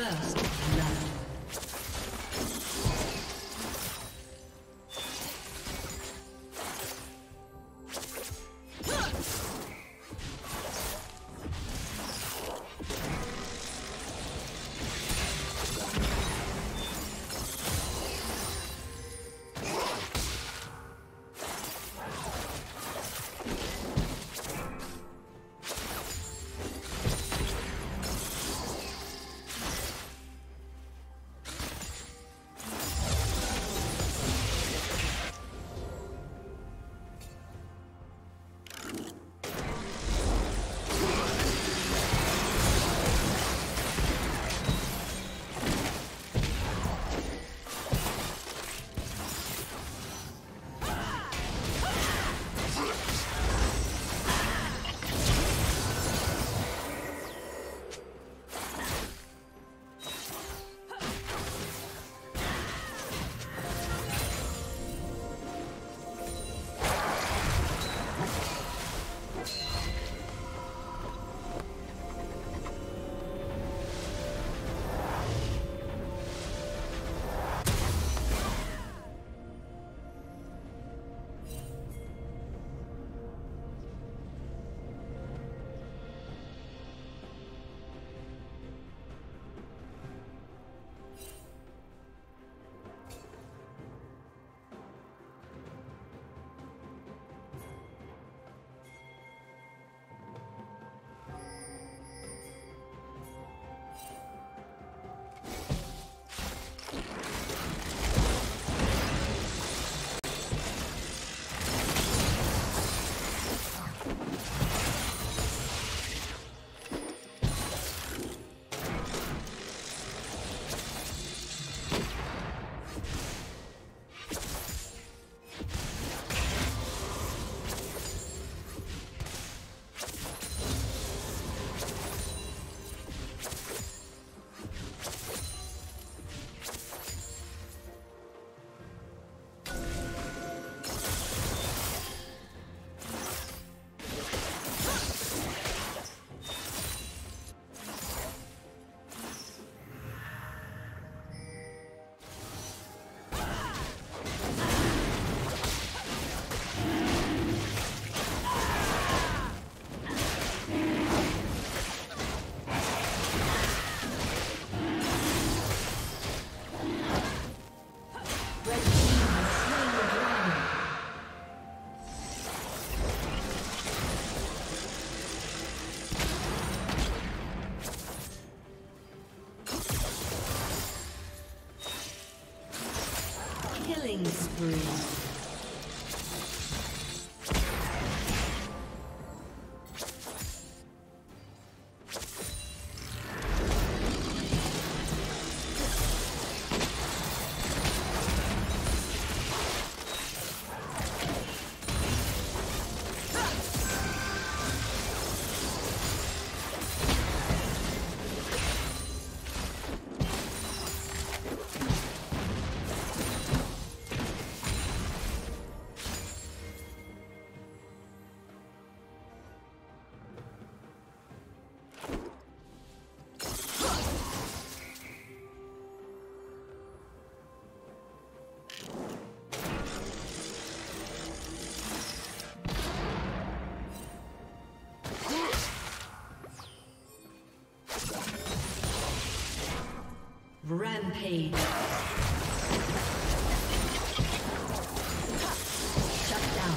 First love. Spree. Rampage. Shut down.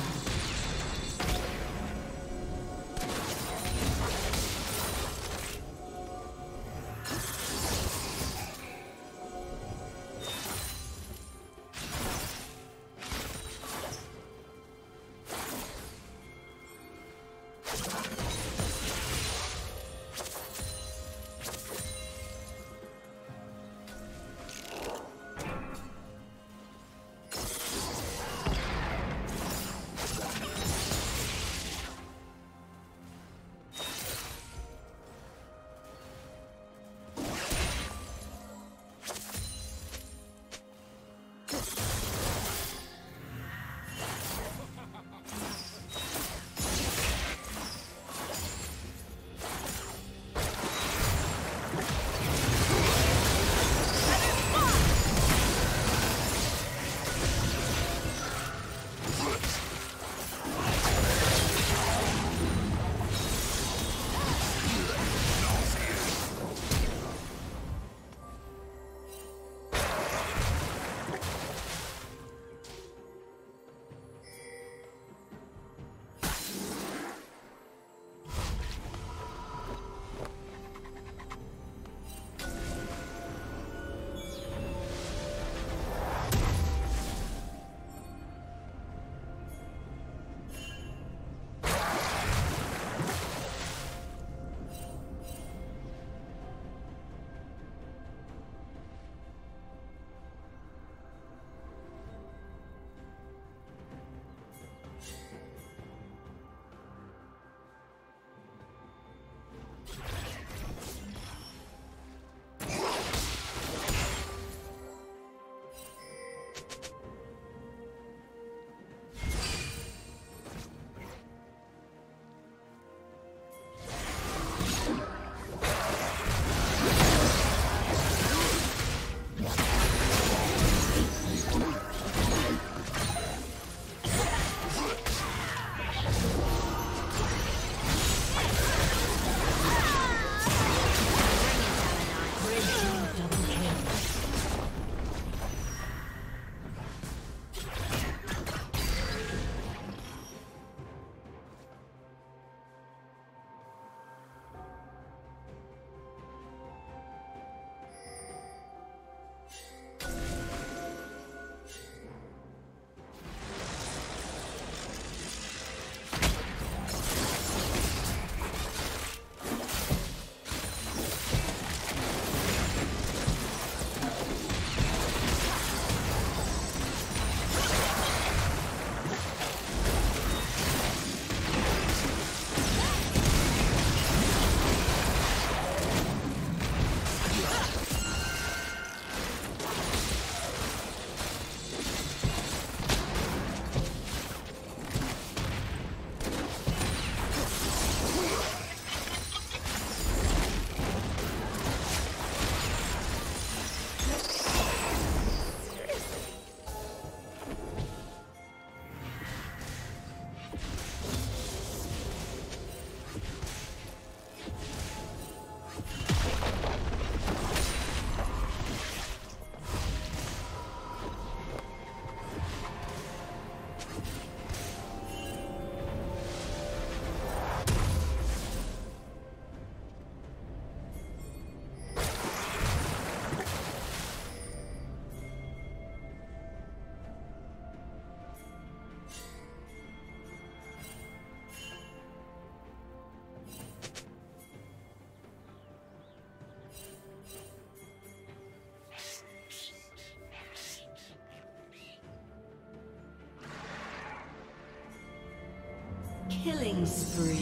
Killing spree.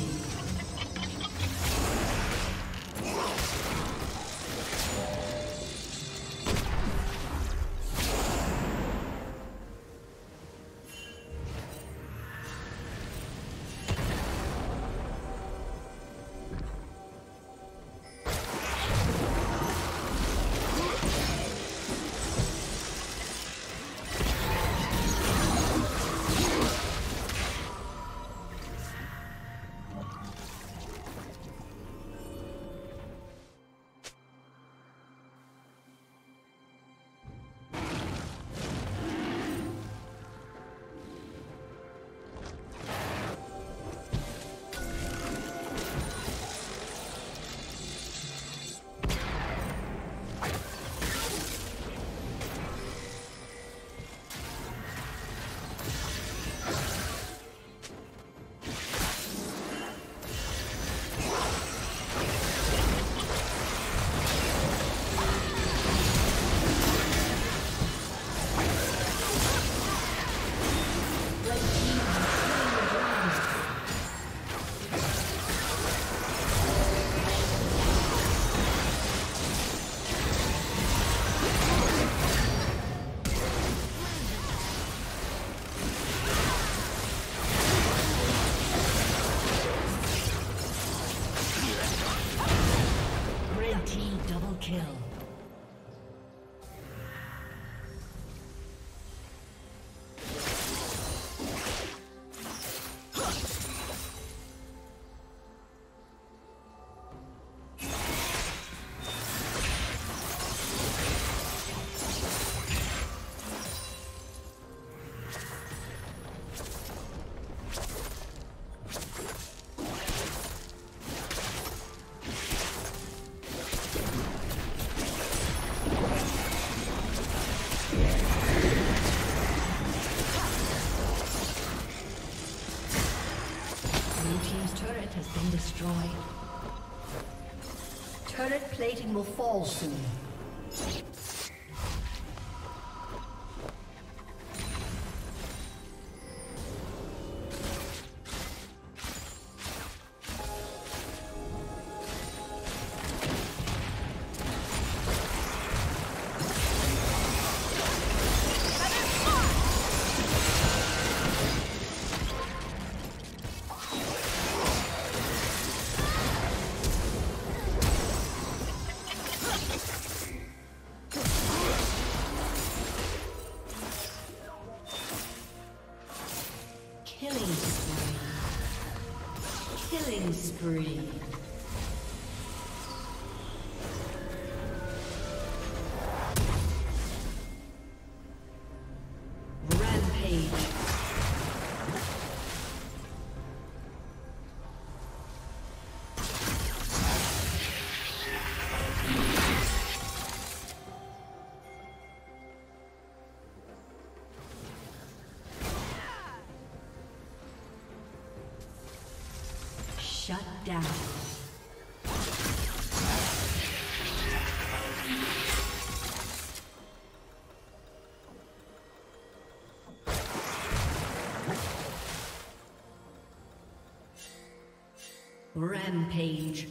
Destroyed. Turret plating will fall soon. Killing spree. Shut down. Rampage.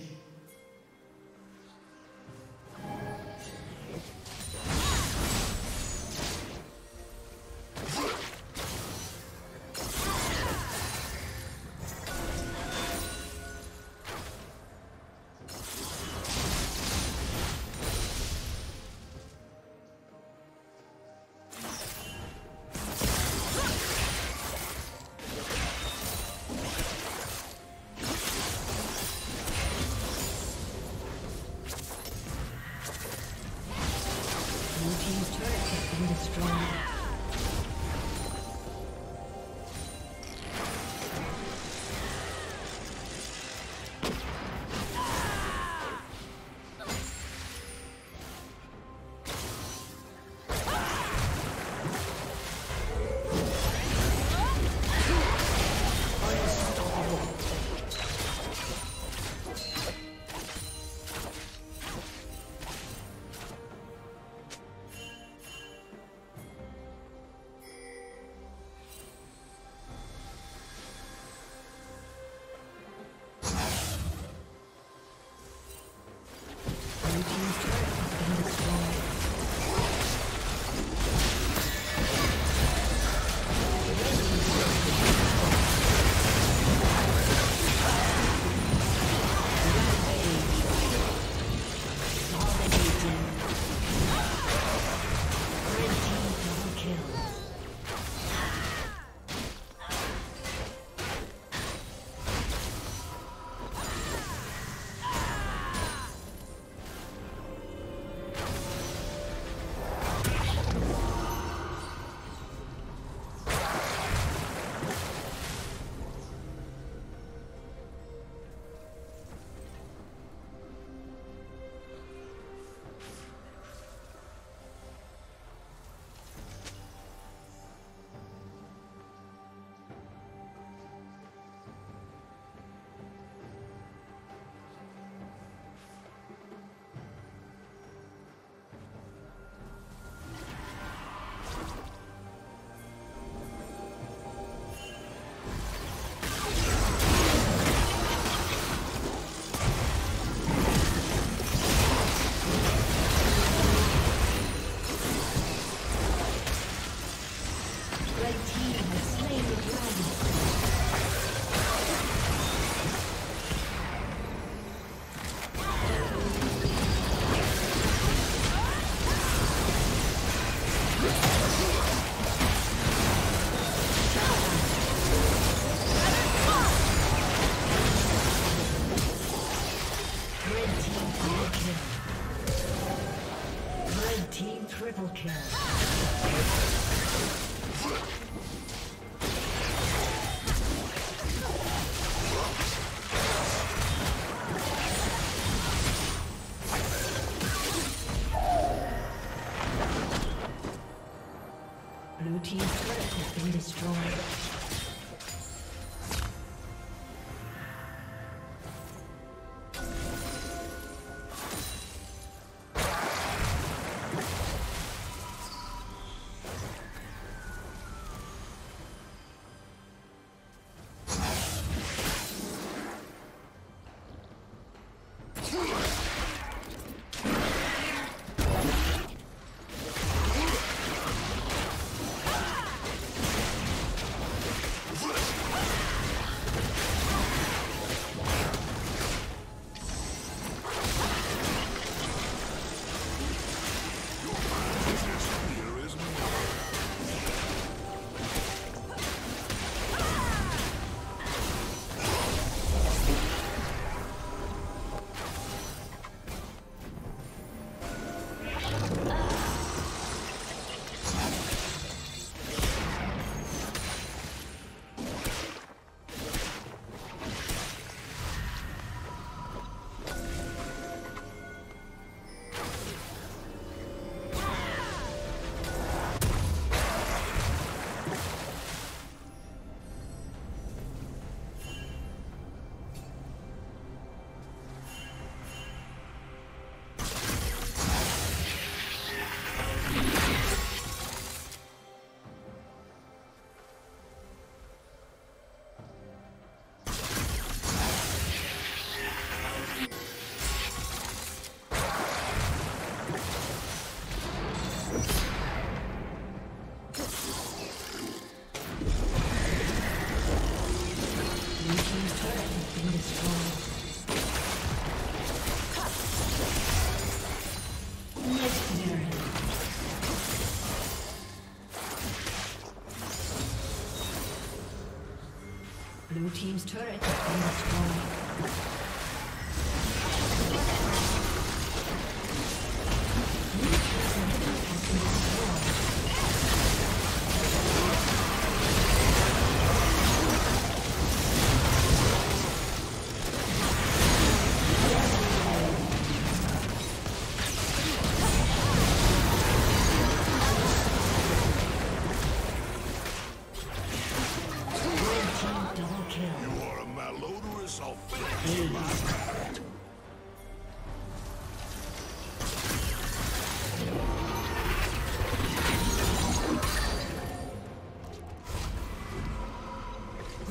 Blue team's turret has been destroyed.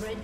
Red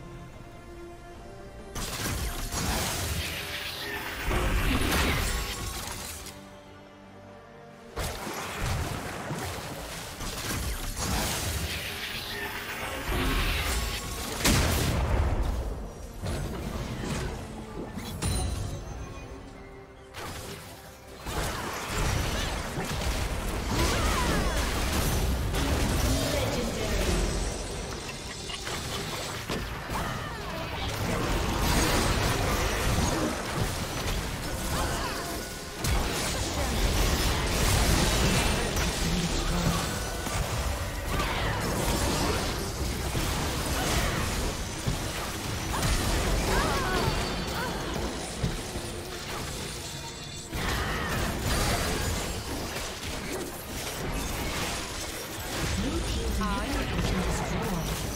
Blue team's inhibitor has been destroyed.